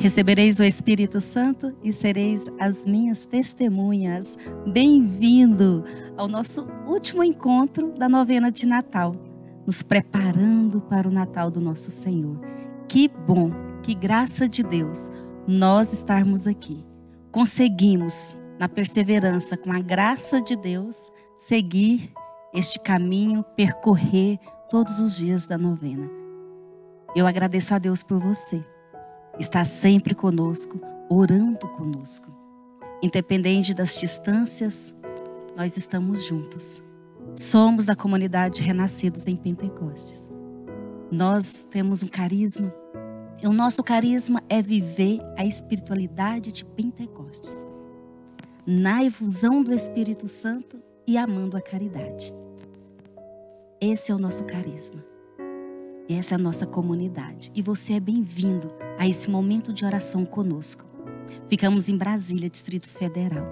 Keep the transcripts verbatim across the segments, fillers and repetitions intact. Recebereis o Espírito Santo e sereis as minhas testemunhas. Bem-vindo ao nosso último encontro da novena de Natal, nos preparando para o Natal do nosso Senhor. Que bom, que graça de Deus nós estarmos aqui. Conseguimos, na perseverança, com a graça de Deus, seguir este caminho, percorrer todos os dias da novena. Eu agradeço a Deus por você. Está sempre conosco, orando conosco. Independente das distâncias, nós estamos juntos. Somos da comunidade Renascidos em Pentecostes. Nós temos um carisma. E o nosso carisma é viver a espiritualidade de Pentecostes, na efusão do Espírito Santo e amando a caridade. Esse é o nosso carisma. E essa é a nossa comunidade. E você é bem-vindo a esse momento de oração conosco. Ficamos em Brasília, Distrito Federal.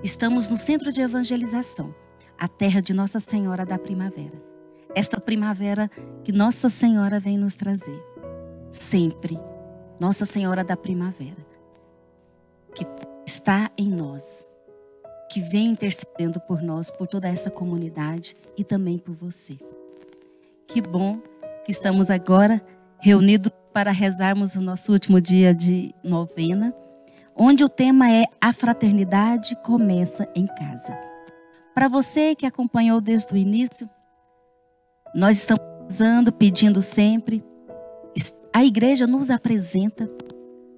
Estamos no Centro de Evangelização, a terra de Nossa Senhora da Primavera. Esta primavera que Nossa Senhora vem nos trazer. Sempre, Nossa Senhora da Primavera, que está em nós, que vem intercedendo por nós, por toda essa comunidade e também por você. Que bom que estamos agora reunidos para rezarmos o nosso último dia de novena, onde o tema é a fraternidade começa em casa. Para você que acompanhou desde o início, nós estamos rezando, pedindo sempre. A igreja nos apresenta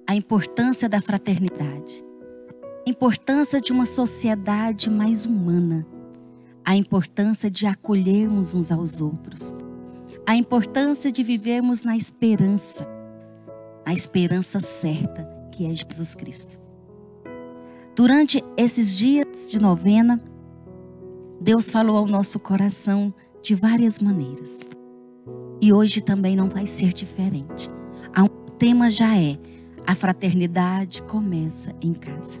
a importância da fraternidade, a importância de uma sociedade mais humana, a importância de acolhermos uns aos outros, a importância de vivermos na esperança, a esperança certa que é Jesus Cristo. Durante esses dias de novena, Deus falou ao nosso coração de várias maneiras. E hoje também não vai ser diferente. O tema já é, a fraternidade começa em casa.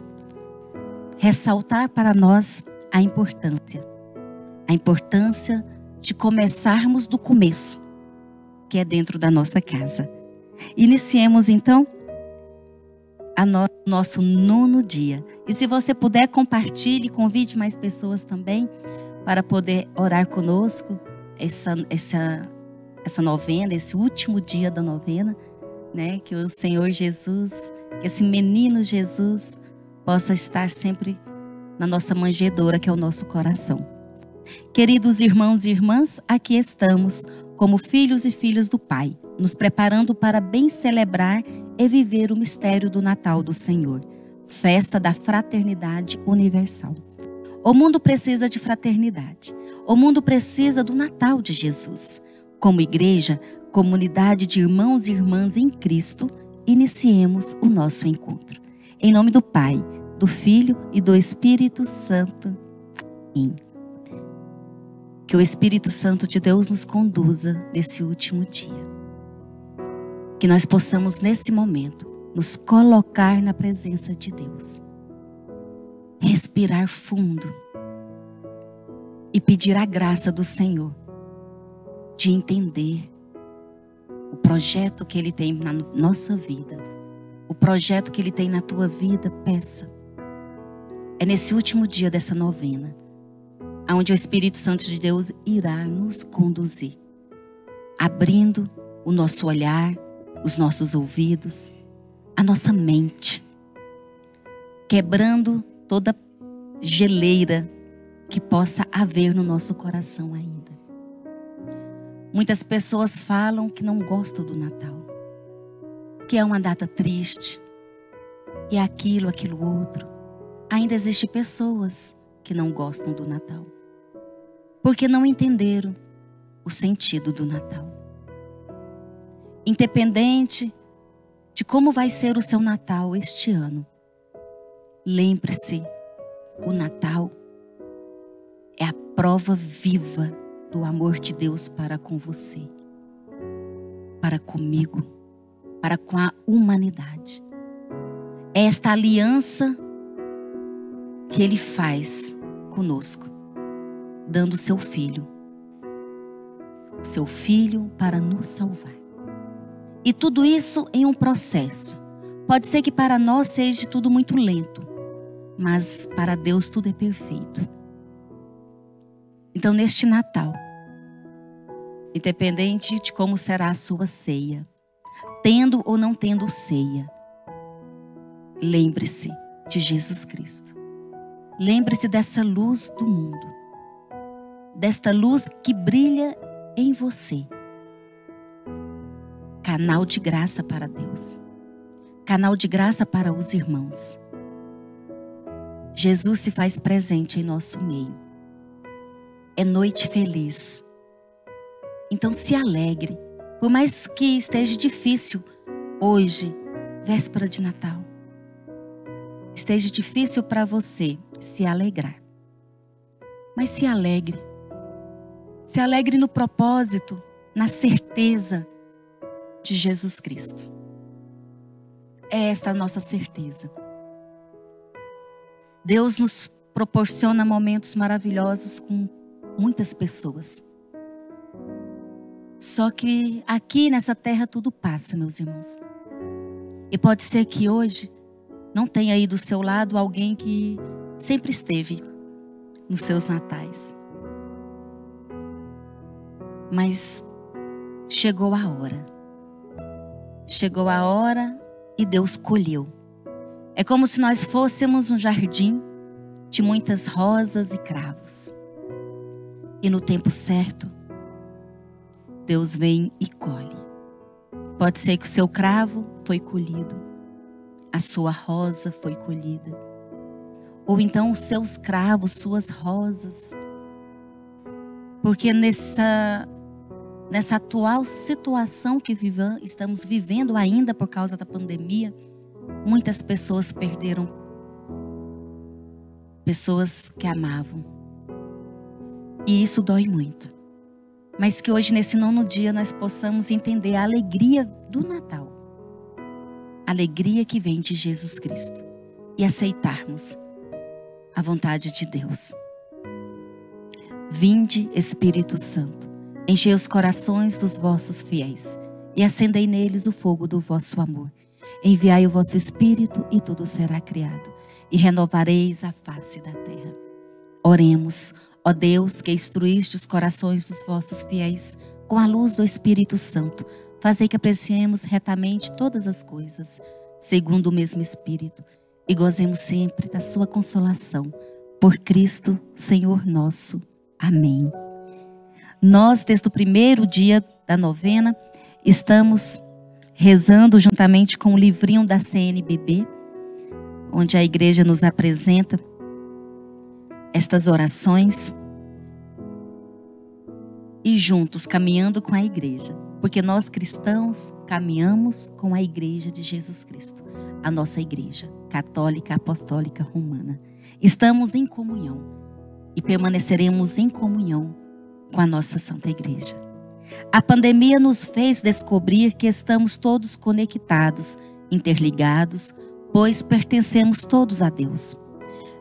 Ressaltar para nós a importância, a importância de começarmos do começo, que é dentro da nossa casa. Iniciemos então o no nosso nono dia. E se você puder, compartilhe, convide mais pessoas também para poder orar conosco essa, essa, essa novena, esse último dia da novena, né? Que o Senhor Jesus, que esse menino Jesus possa estar sempre na nossa manjedoura, que é o nosso coração. Queridos irmãos e irmãs, aqui estamos, como filhos e filhas do Pai, nos preparando para bem celebrar e viver o mistério do Natal do Senhor, festa da fraternidade universal. O mundo precisa de fraternidade, o mundo precisa do Natal de Jesus. Como igreja, comunidade de irmãos e irmãs em Cristo, iniciemos o nosso encontro. Em nome do Pai, do Filho e do Espírito Santo. Amém. Que o Espírito Santo de Deus nos conduza nesse último dia. Que nós possamos, nesse momento, nos colocar na presença de Deus. Respirar fundo. E pedir a graça do Senhor de entender o projeto que Ele tem na nossa vida. O projeto que Ele tem na tua vida, peça. É nesse último dia dessa novena, onde o Espírito Santo de Deus irá nos conduzir, abrindo o nosso olhar, os nossos ouvidos, a nossa mente, quebrando toda geleira que possa haver no nosso coração ainda. Muitas pessoas falam que não gostam do Natal, que é uma data triste, que é aquilo, aquilo outro. Ainda existem pessoas que não gostam do Natal, porque não entenderam o sentido do Natal. Independente de como vai ser o seu Natal este ano, lembre-se, o Natal é a prova viva do amor de Deus para com você, para comigo, para com a humanidade. É esta aliança que Ele faz conosco, dando o seu Filho, o seu Filho para nos salvar. E tudo isso em um processo, Pode ser que para nós seja tudo muito lento, mas para Deus tudo é perfeito. Então, neste Natal, independente de como será a sua ceia, tendo ou não tendo ceia, lembre-se de Jesus Cristo. Lembre-se dessa luz do mundo, desta luz que brilha em você. Canal de graça para Deus, canal de graça para os irmãos. Jesus se faz presente em nosso meio. É noite feliz. Então se alegre, por mais que esteja difícil hoje, véspera de Natal. Esteja difícil para você se alegrar. Mas se alegre. Se alegre no propósito, na certeza de Jesus Cristo. É esta a nossa certeza. Deus nos proporciona momentos maravilhosos com muitas pessoas. Só que aqui nessa terra tudo passa, meus irmãos. E pode ser que hoje não tenha aí do seu lado alguém que sempre esteve nos seus natais. Mas chegou a hora. Chegou a hora e Deus colheu. É como se nós fôssemos um jardim de muitas rosas e cravos. E no tempo certo, Deus vem e colhe. Pode ser que o seu cravo foi colhido, a sua rosa foi colhida, ou então os seus cravos, suas rosas. Porque nessa, nessa atual situação que vivam, estamos vivendo ainda por causa da pandemia, muitas pessoas perderam pessoas que amavam. E isso dói muito. Mas que hoje, nesse nono dia, nós possamos entender a alegria do Natal. A alegria que vem de Jesus Cristo. E aceitarmos a vontade de Deus. Vinde, Espírito Santo, enchei os corações dos vossos fiéis. E acendei neles o fogo do vosso amor. Enviai o vosso Espírito e tudo será criado. E renovareis a face da terra. Oremos. Ó Deus, que instruíste os corações dos vossos fiéis com a luz do Espírito Santo, fazei que apreciemos retamente todas as coisas, segundo o mesmo Espírito, e gozemos sempre da sua consolação. Por Cristo, Senhor nosso. Amém. Nós, desde o primeiro dia da novena, estamos rezando juntamente com o livrinho da C N B B, onde a igreja nos apresenta estas orações e juntos caminhando com a igreja, porque nós cristãos caminhamos com a igreja de Jesus Cristo, a nossa igreja católica, apostólica, romana. Estamos em comunhão e permaneceremos em comunhão com a nossa Santa Igreja. A pandemia nos fez descobrir que estamos todos conectados, interligados, pois pertencemos todos a Deus.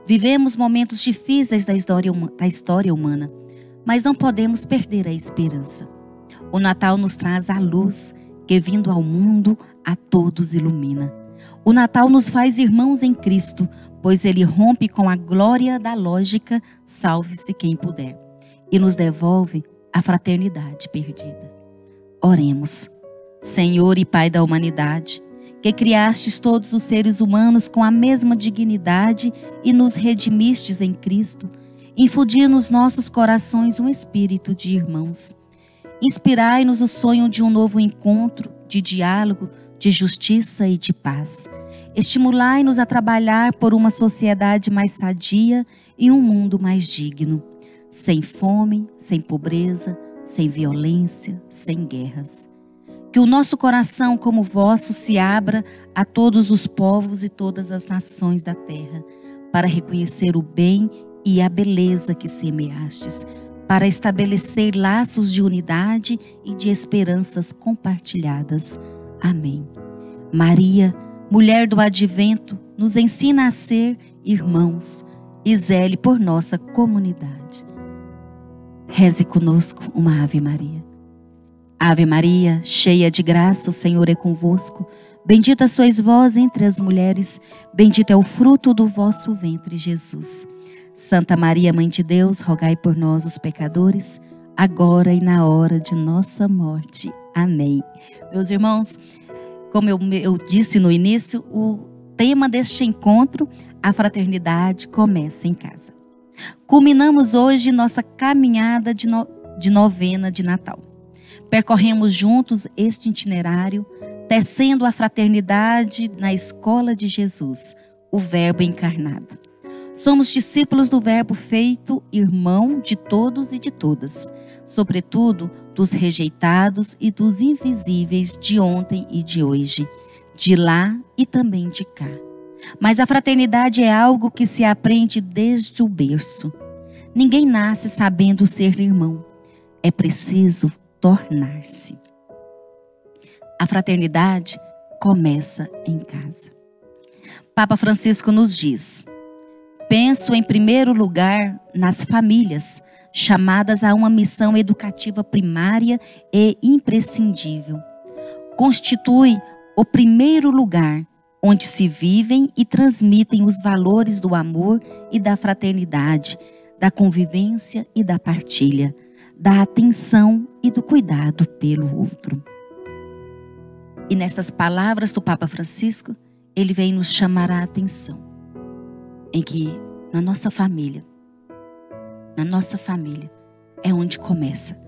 Vivemos momentos difíceis da história, da história humana, mas não podemos perder a esperança. O Natal nos traz a luz que, vindo ao mundo, a todos ilumina. O Natal nos faz irmãos em Cristo, pois ele rompe com a glória da lógica, salve-se quem puder, e nos devolve a fraternidade perdida. Oremos. Senhor e Pai da humanidade, que criastes todos os seres humanos com a mesma dignidade e nos redimistes em Cristo, infundi nos nossos corações um espírito de irmãos. Inspirai-nos o sonho de um novo encontro, de diálogo, de justiça e de paz. Estimulai-nos a trabalhar por uma sociedade mais sadia e um mundo mais digno, sem fome, sem pobreza, sem violência, sem guerras. Que o nosso coração, como o vosso, se abra a todos os povos e todas as nações da terra, para reconhecer o bem e a beleza que semeastes, para estabelecer laços de unidade e de esperanças compartilhadas. Amém. Maria, mulher do advento, nos ensina a ser irmãos e zele por nossa comunidade. Reze conosco uma Ave Maria. Ave Maria, cheia de graça, o Senhor é convosco. Bendita sois vós entre as mulheres, bendito é o fruto do vosso ventre, Jesus. Santa Maria, Mãe de Deus, rogai por nós, os pecadores, agora e na hora de nossa morte. Amém. Meus irmãos, como eu, eu disse no início, o tema deste encontro, a fraternidade começa em casa. Culminamos hoje nossa caminhada de, no, de novena de Natal. Percorremos juntos este itinerário, tecendo a fraternidade na escola de Jesus, o Verbo encarnado. Somos discípulos do Verbo feito irmão de todos e de todas, sobretudo dos rejeitados e dos invisíveis de ontem e de hoje, de lá e também de cá. Mas a fraternidade é algo que se aprende desde o berço. Ninguém nasce sabendo ser irmão. É preciso tornar-se. A fraternidade começa em casa. Papa Francisco nos diz: penso em primeiro lugar nas famílias, chamadas a uma missão educativa primária e imprescindível. Constitui o primeiro lugar onde se vivem e transmitem os valores do amor e da fraternidade, da convivência e da partilha, da atenção e do cuidado pelo outro. E nestas palavras do Papa Francisco, ele vem nos chamar a atenção em que na nossa família, na nossa família, é onde começa,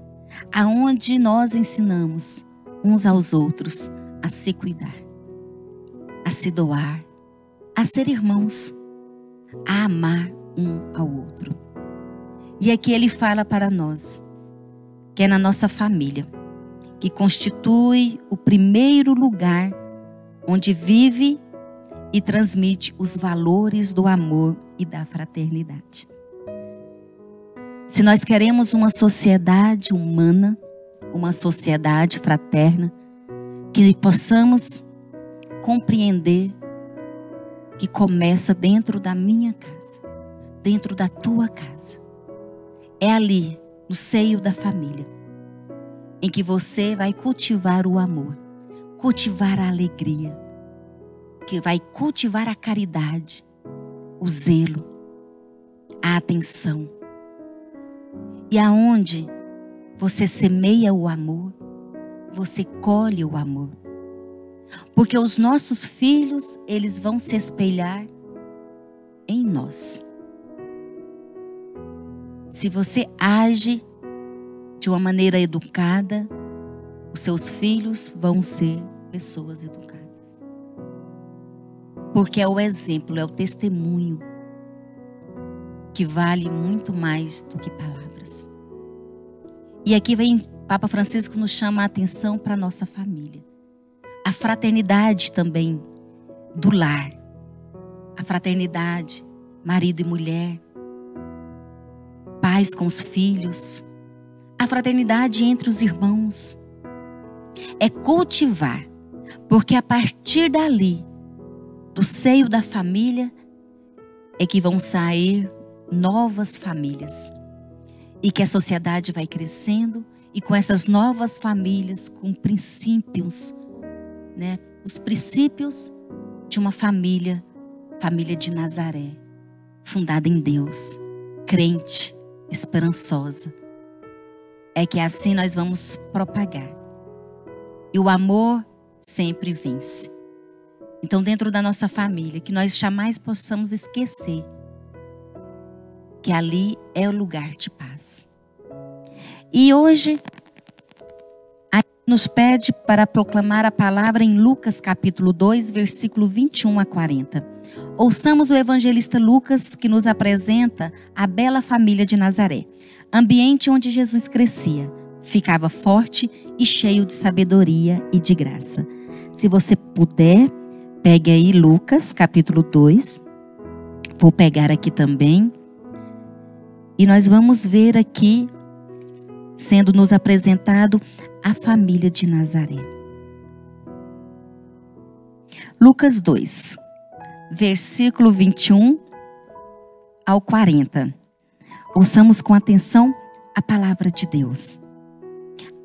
aonde nós ensinamos uns aos outros a se cuidar, a se doar, a ser irmãos, a amar um ao outro. E aqui ele fala para nós que é na nossa família, que constitui o primeiro lugar onde vive e transmite os valores do amor e da fraternidade. Se nós queremos uma sociedade humana, uma sociedade fraterna, que possamos compreender que começa dentro da minha casa, dentro da tua casa. É ali, no seio da família, em que você vai cultivar o amor, cultivar a alegria, que vai cultivar a caridade, o zelo, a atenção. E aonde você semeia o amor, você colhe o amor. Porque os nossos filhos, eles vão se espelhar em nós. Se você age de uma maneira educada, os seus filhos vão ser pessoas educadas. Porque é o exemplo, é o testemunho que vale muito mais do que palavras. E aqui vem Papa Francisco nos chama a atenção para a nossa família. A fraternidade também do lar. A fraternidade, marido e mulher, pais com os filhos. A fraternidade entre os irmãos. É cultivar, porque a partir dali, do seio da família, é que vão sair novas famílias. E que a sociedade vai crescendo e com essas novas famílias, com princípios, né? Os princípios de uma família, família de Nazaré, fundada em Deus, crente, esperançosa. É que assim nós vamos propagar. E o amor sempre vence. Então, dentro da nossa família, que nós jamais possamos esquecer que ali é o lugar de paz. E hoje, a nos pede para proclamar a palavra em Lucas capítulo dois, versículo vinte e um a quarenta. Ouçamos o evangelista Lucas, que nos apresenta a bela família de Nazaré, ambiente onde Jesus crescia, ficava forte e cheio de sabedoria e de graça. Se você puder, pegue aí Lucas, capítulo dois. Vou pegar aqui também. E nós vamos ver aqui, sendo nos apresentado, a família de Nazaré. Lucas dois, versículo vinte e um ao quarenta. Ouçamos com atenção a palavra de Deus.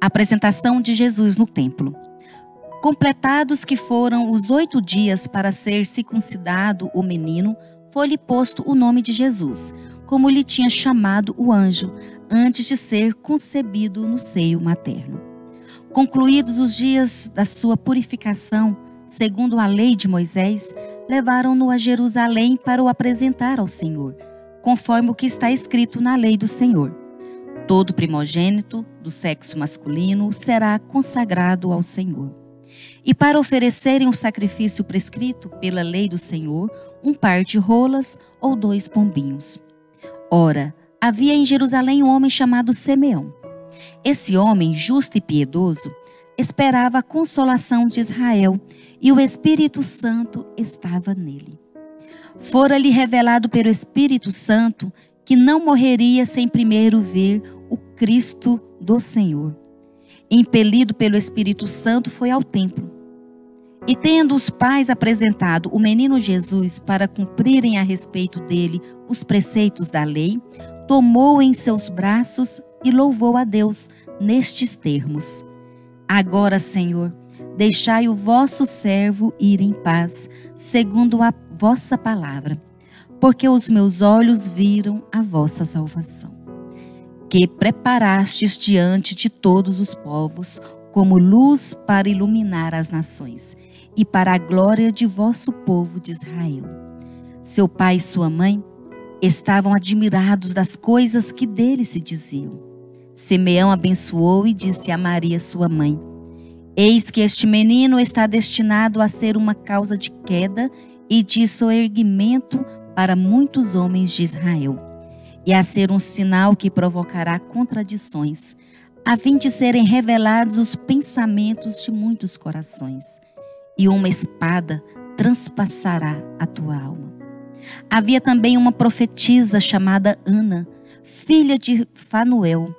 A apresentação de Jesus no templo. Completados que foram os oito dias para ser circuncidado o menino, foi-lhe posto o nome de Jesus, como lhe tinha chamado o anjo, antes de ser concebido no seio materno. Concluídos os dias da sua purificação, segundo a lei de Moisés, levaram-no a Jerusalém para o apresentar ao Senhor, conforme o que está escrito na lei do Senhor. Todo primogênito do sexo masculino será consagrado ao Senhor. E para oferecerem o sacrifício prescrito pela lei do Senhor, um par de rolas ou dois pombinhos. Ora, havia em Jerusalém um homem chamado Simeão. Esse homem, justo e piedoso, esperava a consolação de Israel, e o Espírito Santo estava nele. Fora-lhe revelado pelo Espírito Santo que não morreria sem primeiro ver o Cristo do Senhor. Impelido pelo Espírito Santo, foi ao templo. E tendo os pais apresentado o menino Jesus para cumprirem a respeito dele os preceitos da lei, tomou-o em seus braços e louvou a Deus nestes termos: Agora, Senhor, deixai o vosso servo ir em paz, segundo a vossa palavra, porque os meus olhos viram a vossa salvação, que preparastes diante de todos os povos, como luz para iluminar as nações, e para a glória de vosso povo de Israel. Seu pai e sua mãe estavam admirados das coisas que dele se diziam. Simeão abençoou e disse a Maria, sua mãe: Eis que este menino está destinado a ser uma causa de queda e de soerguimento para muitos homens de Israel, e a ser um sinal que provocará contradições, a fim de serem revelados os pensamentos de muitos corações, e uma espada transpassará a tua alma. Havia também uma profetisa chamada Ana, filha de Fanuel,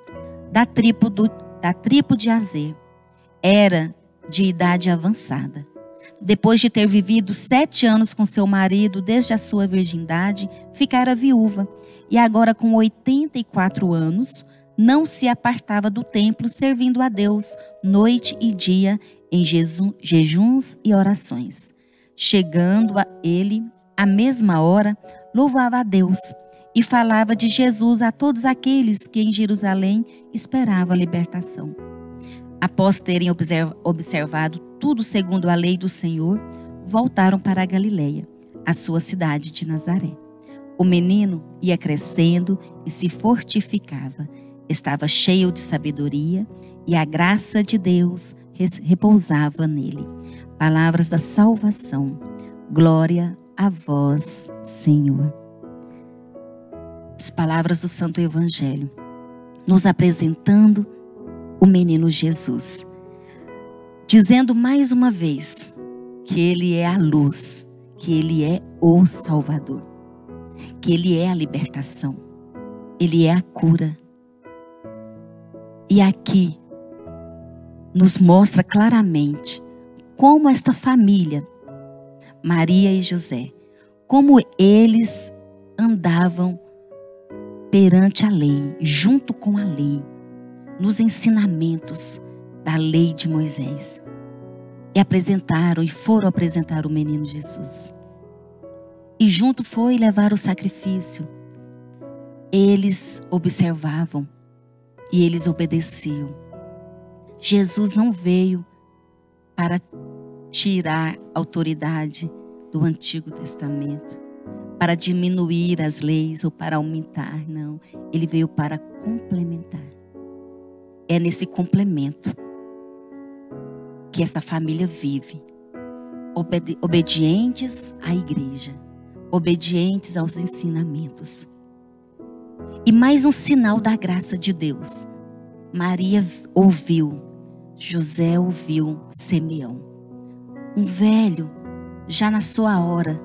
da tribo, do, da tribo de Azer. Era de idade avançada. Depois de ter vivido sete anos com seu marido desde a sua virgindade, ficara viúva, e agora com oitenta e quatro anos, não se apartava do templo, servindo a Deus noite e dia em jeju, jejuns e orações. Chegando a ele, à mesma hora, louvava a Deus e falava de Jesus a todos aqueles que em Jerusalém esperavam a libertação. Após terem observado tudo segundo a lei do Senhor, voltaram para a Galiléia, a sua cidade de Nazaré. O menino ia crescendo e se fortificava. Estava cheio de sabedoria e a graça de Deus repousava nele. Palavras da salvação. Glória a vós, Senhor. As palavras do Santo Evangelho, nos apresentando o menino Jesus, dizendo mais uma vez que ele é a luz, que ele é o Salvador, que ele é a libertação, ele é a cura. E aqui nos mostra claramente como esta família, Maria e José, como eles andavam perante a lei, junto com a lei, nos ensinamentos da lei de Moisés, e apresentaram e foram apresentar o menino Jesus, e junto foi levar o sacrifício. Eles observavam e eles obedeciam. Jesus não veio para tirar a autoridade do Antigo Testamento, para diminuir as leis ou para aumentar, não. Ele veio para complementar. É nesse complemento que essa família vive, obedi- obedientes à igreja, obedientes aos ensinamentos. E mais um sinal da graça de Deus. Maria ouviu, José ouviu Simeão, um velho já na sua hora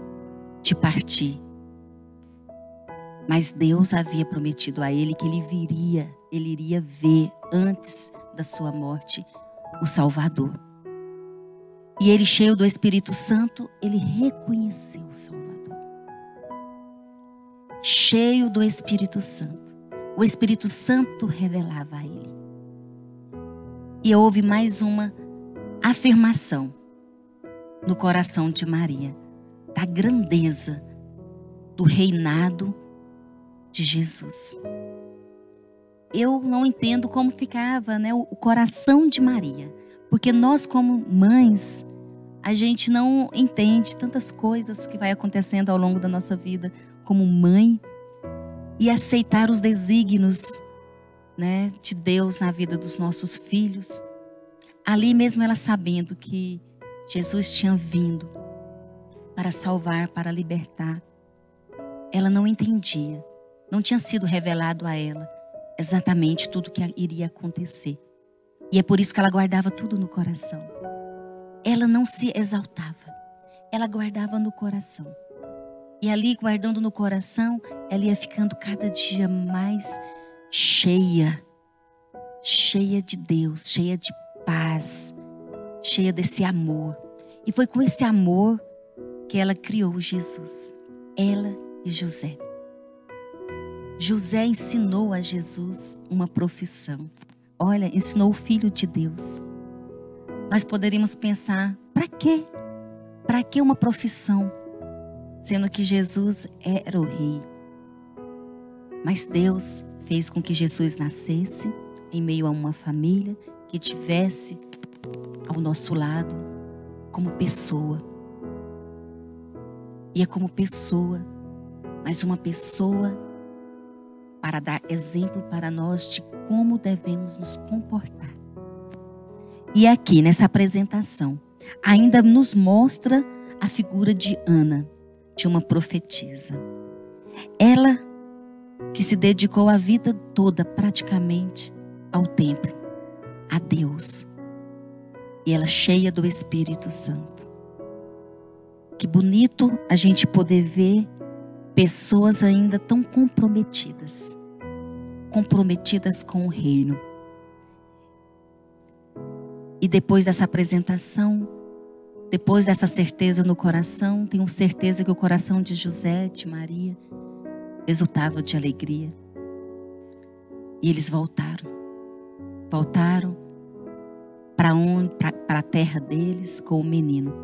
de partir. Mas Deus havia prometido a ele que ele viria, ele iria ver antes da sua morte o Salvador. E ele, cheio do Espírito Santo, ele reconheceu o Salvador. Cheio do Espírito Santo, o Espírito Santo revelava a ele. E houve mais uma afirmação no coração de Maria da grandeza do reinado de Jesus. Eu não entendo como ficava, né, o coração de Maria, porque nós, como mães, a gente não entende tantas coisas que vai acontecendo ao longo da nossa vida como mãe, e aceitar os desígnios, né, de Deus na vida dos nossos filhos. Ali mesmo ela sabendo que Jesus tinha vindo para salvar, para libertar, ela não entendia, não tinha sido revelado a ela exatamente tudo que iria acontecer. E é por isso que ela guardava tudo no coração. Ela não se exaltava, ela guardava no coração. E ali, guardando no coração, ela ia ficando cada dia mais cheia, cheia de Deus, cheia de paz, cheia desse amor. E foi com esse amor que ela criou Jesus, ela e José. José ensinou a Jesus uma profissão. Olha, ensinou o Filho de Deus. Nós poderíamos pensar, para quê? Para que uma profissão? Sendo que Jesus era o rei. Mas Deus fez com que Jesus nascesse em meio a uma família que tivesse ao nosso lado como pessoa. E é como pessoa, mas uma pessoa para dar exemplo para nós de como devemos nos comportar. E aqui, nessa apresentação, ainda nos mostra a figura de Ana, de uma profetisa. Ela que se dedicou a vida toda, praticamente, ao templo, a Deus. E ela cheia do Espírito Santo. Que bonito a gente poder ver pessoas ainda tão comprometidas, comprometidas com o reino. E depois dessa apresentação, depois dessa certeza no coração, tenho certeza que o coração de José, de Maria, exultava de alegria. E eles voltaram, voltaram para onde, para a terra deles com o menino.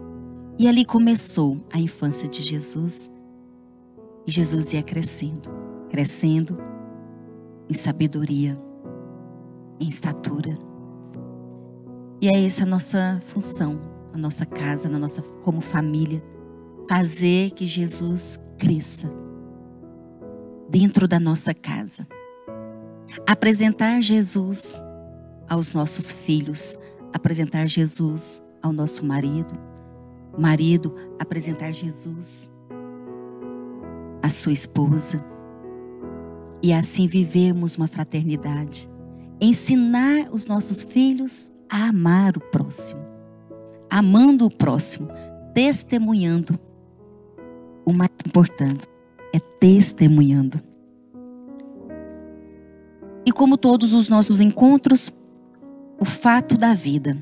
E ali começou a infância de Jesus. E Jesus ia crescendo, crescendo em sabedoria, em estatura. E é essa a nossa função, a nossa casa, na nossa, como família, fazer que Jesus cresça dentro da nossa casa. Apresentar Jesus aos nossos filhos, apresentar Jesus ao nosso marido, marido, apresentar Jesus a sua esposa, e assim vivemos uma fraternidade. Ensinar os nossos filhos a amar o próximo, amando o próximo, testemunhando. O mais importante é testemunhando. E como todos os nossos encontros, o fato da vida.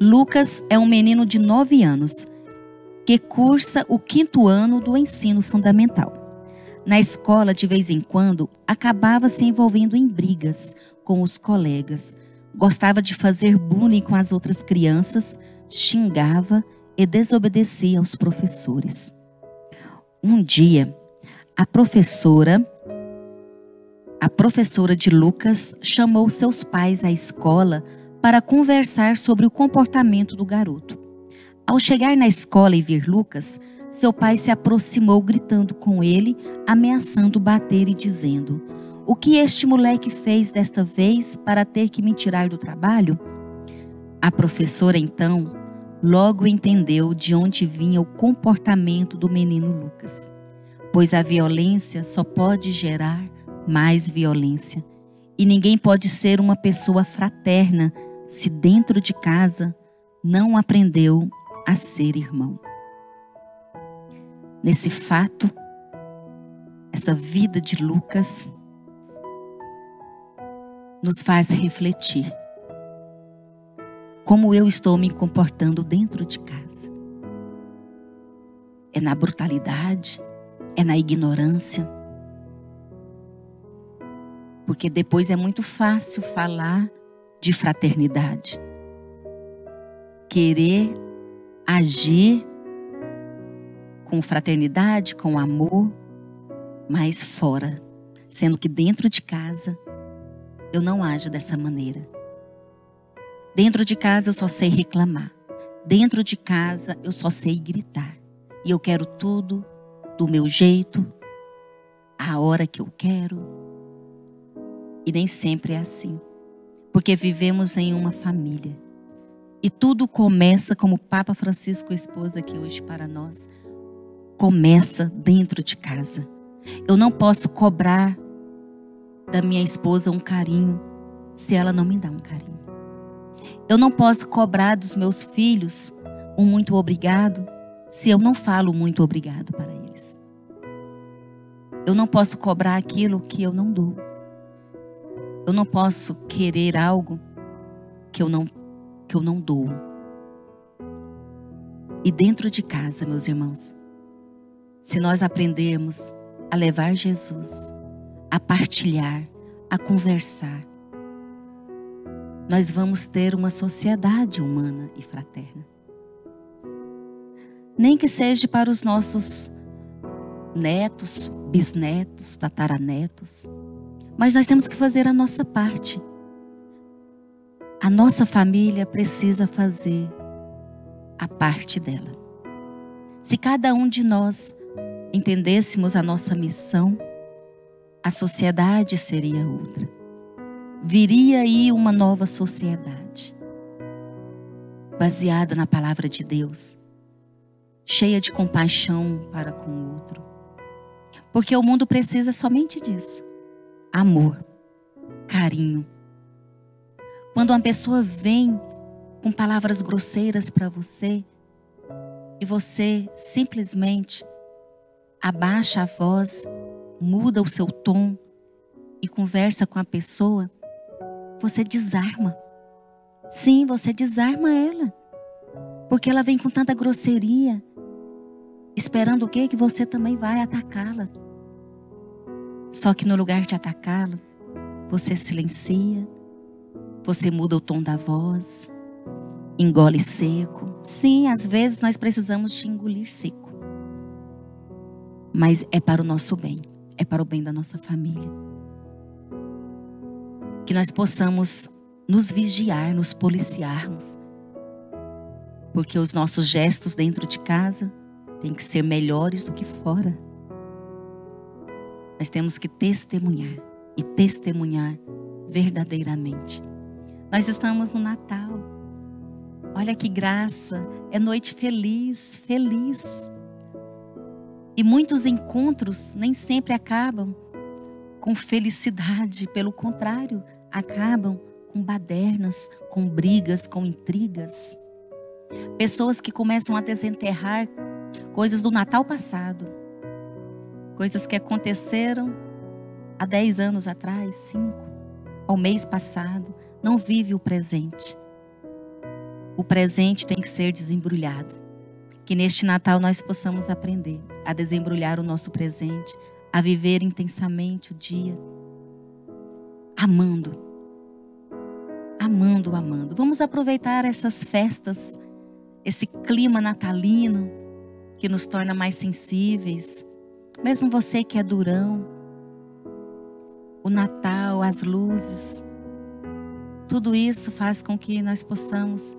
Lucas é um menino de nove anos que cursa o quinto ano do ensino fundamental. Na escola, de vez em quando, acabava se envolvendo em brigas com os colegas. Gostava de fazer bullying com as outras crianças, xingava e desobedecia aos professores. Um dia, a professora, a professora de Lucas chamou seus pais à escola para conversar sobre o comportamento do garoto. Ao chegar na escola e ver Lucas, seu pai se aproximou gritando com ele, ameaçando bater e dizendo: "O que este moleque fez desta vez para ter que me tirar do trabalho?" A professora, então, logo entendeu de onde vinha o comportamento do menino Lucas, pois a violência só pode gerar mais violência. E ninguém pode ser uma pessoa fraterna se dentro de casa não aprendeu a ser irmão. Nesse fato, essa vida de Lucas nos faz refletir. Como eu estou me comportando dentro de casa? É na brutalidade? É na ignorância? Porque depois é muito fácil falar de fraternidade. querer agir com fraternidade, com amor, mas fora, sendo que dentro de casa eu não ajo dessa maneira. Dentro de casa eu só sei reclamar, dentro de casa eu só sei gritar, e eu quero tudo do meu jeito, a hora que eu quero, e nem sempre é assim, porque vivemos em uma família, e tudo começa, como o Papa Francisco expôs aqui hoje para nós, começa dentro de casa. Eu não posso cobrar da minha esposa um carinho se ela não me dá um carinho. Eu não posso cobrar dos meus filhos um muito obrigado se eu não falo muito obrigado para eles. Eu não posso cobrar aquilo que eu não dou. Eu não posso querer algo que eu não, que eu não dou. E dentro de casa, meus irmãos, se nós aprendermos a levar Jesus, a partilhar, a conversar, nós vamos ter uma sociedade humana e fraterna. Nem que seja para os nossos netos, bisnetos, tataranetos, mas nós temos que fazer a nossa parte. A nossa família precisa fazer a parte dela. Se cada um de nós entendêssemos a nossa missão, a sociedade seria outra. Viria aí uma nova sociedade, baseada na palavra de Deus, cheia de compaixão para com o outro. Porque o mundo precisa somente disso. Amor, carinho. Quando uma pessoa vem com palavras grosseiras para você, e você simplesmente abaixa a voz, muda o seu tom e conversa com a pessoa, você desarma. Sim, você desarma ela. Porque ela vem com tanta grosseria, esperando o quê? Que você também vai atacá-la. Só que no lugar de atacá-la, você silencia, você muda o tom da voz, engole seco. Sim, às vezes nós precisamos de engolir seco. Mas é para o nosso bem, é para o bem da nossa família. Que nós possamos nos vigiar, nos policiarmos. Porque os nossos gestos dentro de casa têm que ser melhores do que fora. Nós temos que testemunhar e testemunhar verdadeiramente. Nós estamos no Natal. Olha que graça, é noite feliz, feliz. E muitos encontros nem sempre acabam com felicidade, pelo contrário, acabam com badernas, com brigas, com intrigas. Pessoas que começam a desenterrar coisas do Natal passado, coisas que aconteceram há dez anos atrás, cinco, ao mês passado, não vive o presente. O presente tem que ser desembrulhado. Que neste Natal nós possamos aprender a desembrulhar o nosso presente, a viver intensamente o dia, amando, amando, amando. Vamos aproveitar essas festas, esse clima natalino que nos torna mais sensíveis. Mesmo você que é durão, o Natal, as luzes, tudo isso faz com que nós possamos...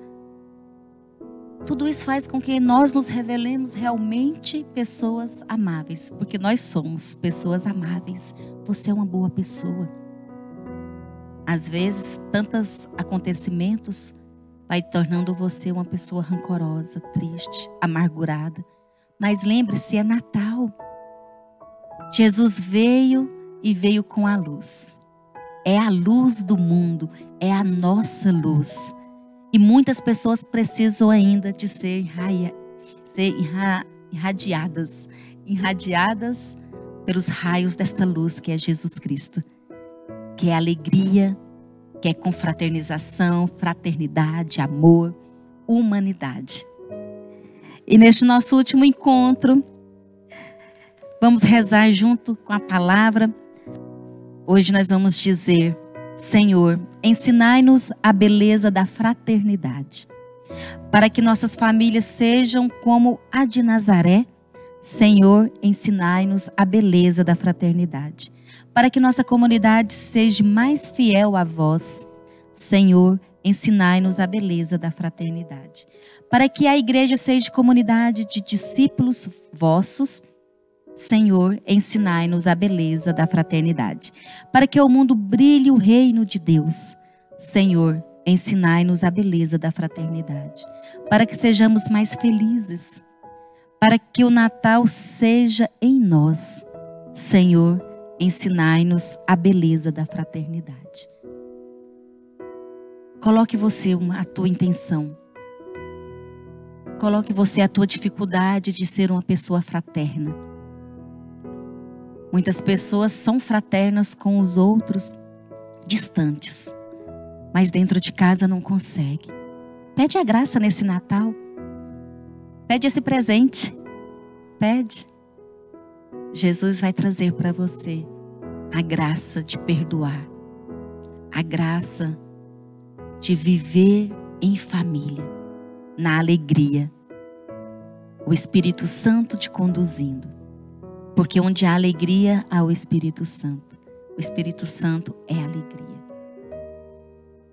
Tudo isso faz com que nós nos revelemos realmente pessoas amáveis, porque nós somos pessoas amáveis. Você é uma boa pessoa. Às vezes, tantos acontecimentos vai tornando você uma pessoa rancorosa, triste, amargurada. Mas lembre-se, é Natal. Jesus veio e veio com a luz. É a luz do mundo, é a nossa luz. E muitas pessoas precisam ainda de ser, irraia, ser irra, irradiadas, irradiadas pelos raios desta luz que é Jesus Cristo. Que é alegria, que é confraternização, fraternidade, amor, humanidade. E neste nosso último encontro, vamos rezar junto com a palavra. Hoje nós vamos dizer... Senhor, ensinai-nos a beleza da fraternidade, para que nossas famílias sejam como a de Nazaré. Senhor, ensinai-nos a beleza da fraternidade, para que nossa comunidade seja mais fiel a vós. Senhor, ensinai-nos a beleza da fraternidade, para que a igreja seja comunidade de discípulos vossos. Senhor, ensinai-nos a beleza da fraternidade, para que o mundo brilhe o reino de Deus. Senhor, ensinai-nos a beleza da fraternidade, para que sejamos mais felizes, para que o Natal seja em nós. Senhor, ensinai-nos a beleza da fraternidade. Coloque você uma, a tua intenção. Coloque você a tua dificuldade de ser uma pessoa fraterna. Muitas pessoas são fraternas com os outros distantes, mas dentro de casa não consegue. Pede a graça nesse Natal. Pede esse presente. Pede. Jesus vai trazer para você a graça de perdoar. A graça de viver em família, na alegria. O Espírito Santo te conduzindo. Porque onde há alegria, há o Espírito Santo. O Espírito Santo é alegria.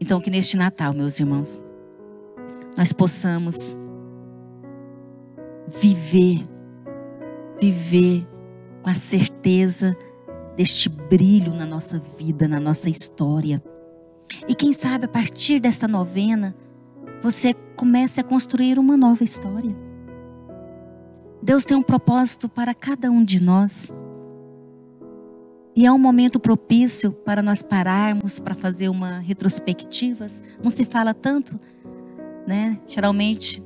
Então que neste Natal, meus irmãos, nós possamos viver, viver com a certeza deste brilho na nossa vida, na nossa história. E quem sabe a partir desta novena, você comece a construir uma nova história. Deus tem um propósito para cada um de nós. E é um momento propício para nós pararmos, para fazer uma retrospectiva. Não se fala tanto, né? Geralmente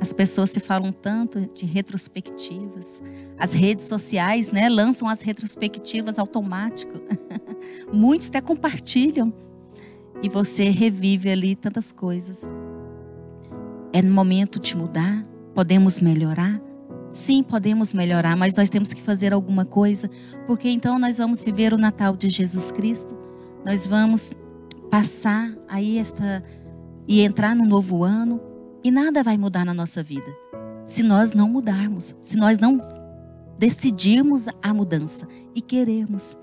as pessoas se falam tanto de retrospectivas. As redes sociais, né, lançam as retrospectivas automáticas. Muitos até compartilham. E você revive ali tantas coisas. É no momento de mudar? Podemos melhorar? Sim, podemos melhorar, mas nós temos que fazer alguma coisa, porque então nós vamos viver o Natal de Jesus Cristo. Nós vamos passar aí esta e entrar no novo ano e nada vai mudar na nossa vida se nós não mudarmos, se nós não decidirmos a mudança e querermos.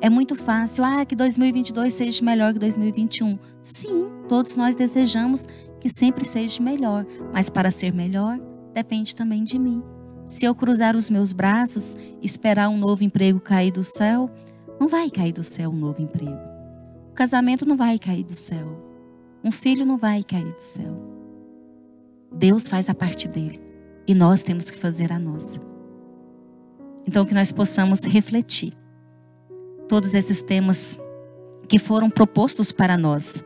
É muito fácil, ah, que dois mil e vinte e dois seja melhor que dois mil e vinte e um. Sim, todos nós desejamos que sempre seja melhor, mas para ser melhor depende também de mim. Se eu cruzar os meus braços, esperar um novo emprego cair do céu, não vai cair do céu um novo emprego. O casamento não vai cair do céu. Um filho não vai cair do céu. Deus faz a parte dele e nós temos que fazer a nossa. Então que nós possamos refletir todos esses temas que foram propostos para nós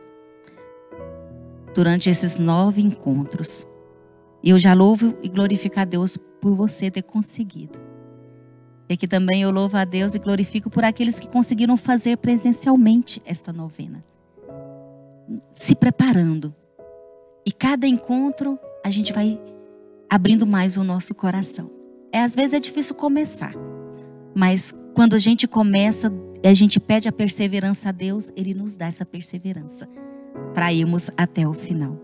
durante esses nove encontros. E eu já louvo e glorifico a Deus por você ter conseguido. E aqui também eu louvo a Deus e glorifico por aqueles que conseguiram fazer presencialmente esta novena. Se preparando. E cada encontro a gente vai abrindo mais o nosso coração. É, às vezes é difícil começar. Mas quando a gente começa, a gente pede a perseverança a Deus, Ele nos dá essa perseverança para irmos até o final.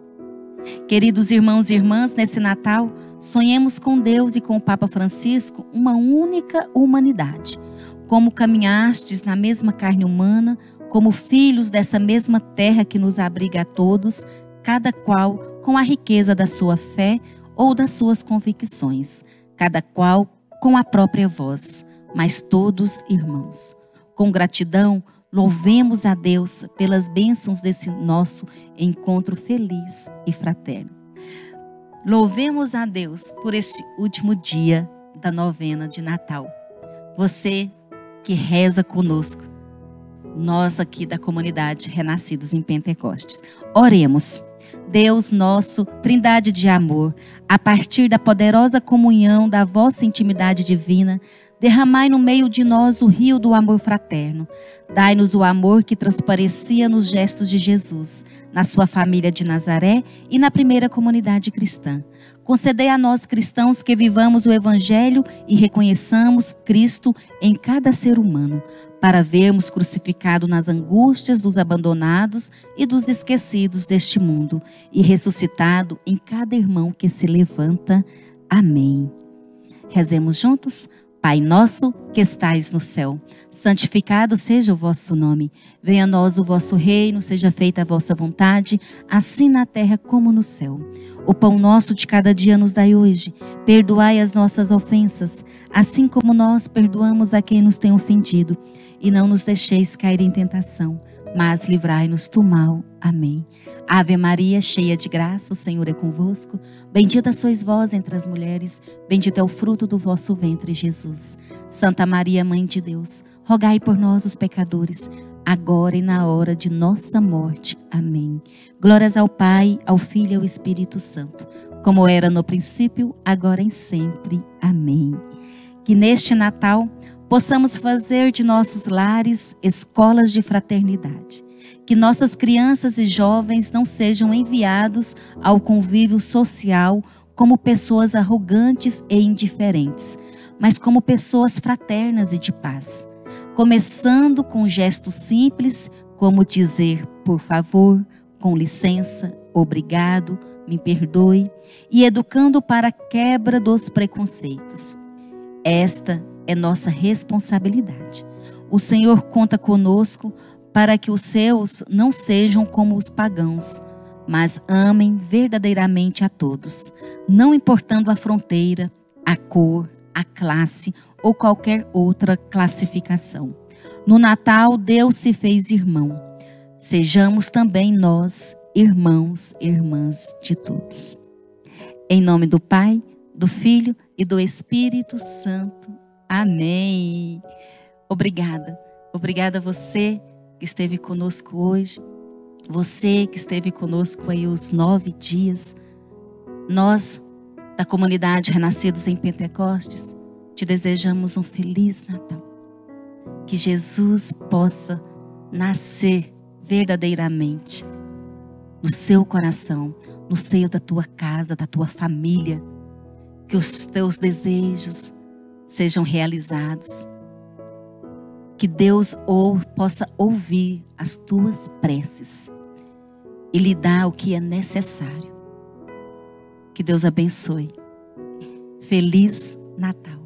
Queridos irmãos e irmãs, nesse Natal, sonhemos com Deus e com o Papa Francisco uma única humanidade. Como caminhastes na mesma carne humana, como filhos dessa mesma terra que nos abriga a todos, cada qual com a riqueza da sua fé ou das suas convicções, cada qual com a própria voz, mas todos irmãos. Com gratidão, louvemos a Deus pelas bênçãos desse nosso encontro feliz e fraterno. Louvemos a Deus por este último dia da novena de Natal. Você que reza conosco, nós aqui da comunidade Renascidos em Pentecostes. Oremos. Deus nosso, trindade de amor, a partir da poderosa comunhão da vossa intimidade divina, derramai no meio de nós o rio do amor fraterno. Dai-nos o amor que transparecia nos gestos de Jesus, na sua família de Nazaré e na primeira comunidade cristã. Concedei a nós cristãos que vivamos o Evangelho e reconheçamos Cristo em cada ser humano, para vermos crucificado nas angústias dos abandonados e dos esquecidos deste mundo, e ressuscitado em cada irmão que se levanta. Amém. Rezemos juntos. Pai nosso que estais no céu, santificado seja o vosso nome. Venha a nós o vosso reino, seja feita a vossa vontade, assim na terra como no céu. O pão nosso de cada dia nos dai hoje. Perdoai as nossas ofensas, assim como nós perdoamos a quem nos tem ofendido. E não nos deixeis cair em tentação, mas livrai-nos do mal. Amém. Ave Maria, cheia de graça, o Senhor é convosco. Bendita sois vós entre as mulheres, bendito é o fruto do vosso ventre, Jesus. Santa Maria, Mãe de Deus, rogai por nós, os pecadores, agora e na hora de nossa morte. Amém. Glórias ao Pai, ao Filho e ao Espírito Santo, como era no princípio, agora e sempre. Amém. Que neste Natal possamos fazer de nossos lares escolas de fraternidade. Que nossas crianças e jovens não sejam enviados ao convívio social como pessoas arrogantes e indiferentes, mas como pessoas fraternas e de paz. Começando com gestos simples, como dizer por favor, com licença, obrigado, me perdoe, e educando para a quebra dos preconceitos. Esta é nossa responsabilidade. O Senhor conta conosco para que os seus não sejam como os pagãos, mas amem verdadeiramente a todos, não importando a fronteira, a cor, a classe ou qualquer outra classificação. No Natal, Deus se fez irmão. Sejamos também nós, irmãos e irmãs de todos. Em nome do Pai, do Filho e do Espírito Santo. Amém. Obrigada. Obrigada a você que esteve conosco hoje. Você que esteve conosco aí os nove dias. Nós, da comunidade Renascidos em Pentecostes, te desejamos um feliz Natal. Que Jesus possa nascer verdadeiramente no seu coração, no seio da tua casa, da tua família. Que os teus desejos sejam realizados, que Deus ou, possa ouvir as tuas preces e lhe dar o que é necessário. Que Deus abençoe. Feliz Natal.